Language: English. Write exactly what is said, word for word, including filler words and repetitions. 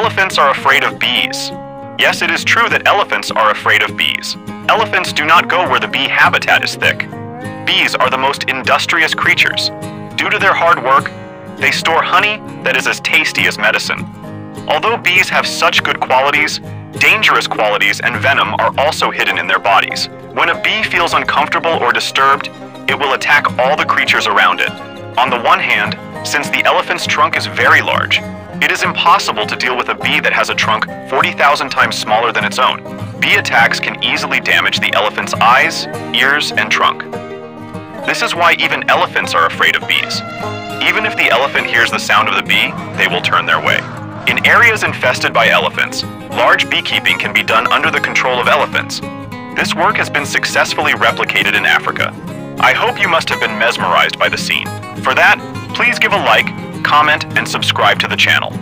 elephants are afraid of bees. Yes, it is true that elephants are afraid of bees. Elephants do not go where the bee habitat is thick. Bees are the most industrious creatures. Due to their hard work, they store honey that is as tasty as medicine. Although bees have such good qualities, dangerous qualities and venom are also hidden in their bodies. When a bee feels uncomfortable or disturbed, it will attack all the creatures around it. On the one hand, since the elephant's trunk is very large, it is impossible to deal with a bee that has a trunk forty thousand times smaller than its own. Bee attacks can easily damage the elephant's eyes, ears, and trunk. This is why even elephants are afraid of bees. Even if the elephant hears the sound of the bee, they will turn their way. In areas infested by elephants, large beekeeping can be done under the control of elephants. This work has been successfully replicated in Africa. I hope you must have been mesmerized by the scene. For that, please give a like, comment, and subscribe to the channel.